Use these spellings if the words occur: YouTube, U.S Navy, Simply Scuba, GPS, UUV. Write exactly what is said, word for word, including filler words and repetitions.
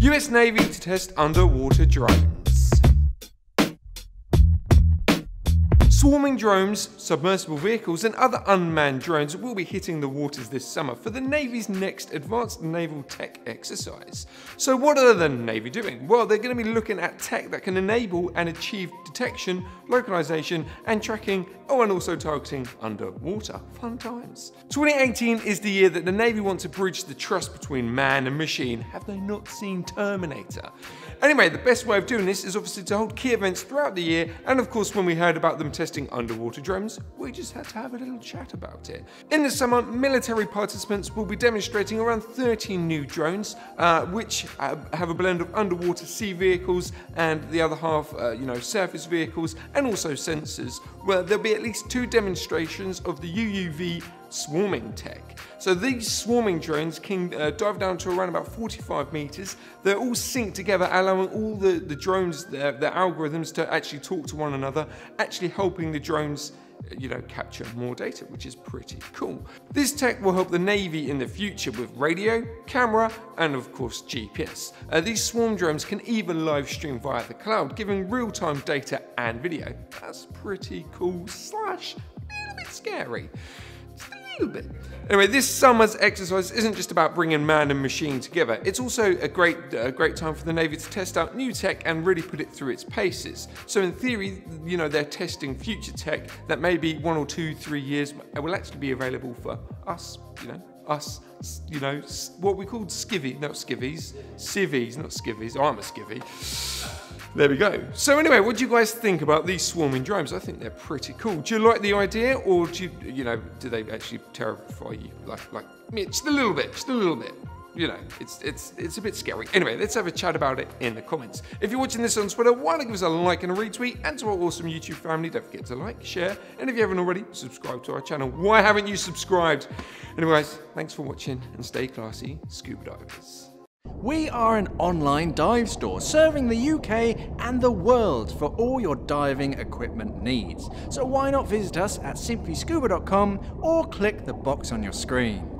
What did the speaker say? U S Navy to test underwater drones. Swarming drones, submersible vehicles and other unmanned drones will be hitting the waters this summer for the Navy's next Advanced Naval Tech exercise. So what are the Navy doing? Well, they're going to be looking at tech that can enable and achieve detection, localization and tracking, oh, and also targeting underwater. Fun times. twenty eighteen is the year that the Navy wants to bridge the trust between man and machine. Have they not seen Terminator? Anyway, the best way of doing this is obviously to hold key events throughout the year, and of course when we heard about them testing underwater drones, we just had to have a little chat about it. In the summer, military participants will be demonstrating around thirty new drones, uh, which uh, have a blend of underwater sea vehicles and the other half, uh, you know, surface vehicles and also sensors, where there'll be at least two demonstrations of the U U V swarming tech. So these swarming drones can uh, dive down to around about forty-five meters. They're all synced together, allowing all the, the drones, their, their algorithms to actually talk to one another, actually helping the drones, you know, capture more data, which is pretty cool. This tech will help the Navy in the future with radio, camera, and of course G P S. Uh, these swarm drones can even live stream via the cloud, giving real-time data and video. That's pretty cool slash a little bit scary. Bit. Anyway, this summer's exercise isn't just about bringing man and machine together. It's also a great, uh, great time for the Navy to test out new tech and really put it through its paces. So in theory, you know, they're testing future tech that maybe one or two, three years will actually be available for us, you know, us, you know, what we called skivvy, not skivvies, civvies, not skivvies. Oh, I'm a skivvy. There we go. So anyway, what do you guys think about these swarming drones? I think they're pretty cool. Do you like the idea, or do you, you know, do they actually terrify you? Like, like me, just a little bit, just a little bit. You know, it's it's it's a bit scary. Anyway, let's have a chat about it in the comments. If you're watching this on Twitter, why not give us a like and a retweet? And to our awesome YouTube family, don't forget to like, share, and if you haven't already, subscribe to our channel. Why haven't you subscribed? Anyways, thanks for watching and stay classy, scuba divers. We are an online dive store serving the U K and the world for all your diving equipment needs. So why not visit us at simply scuba dot com or click the box on your screen.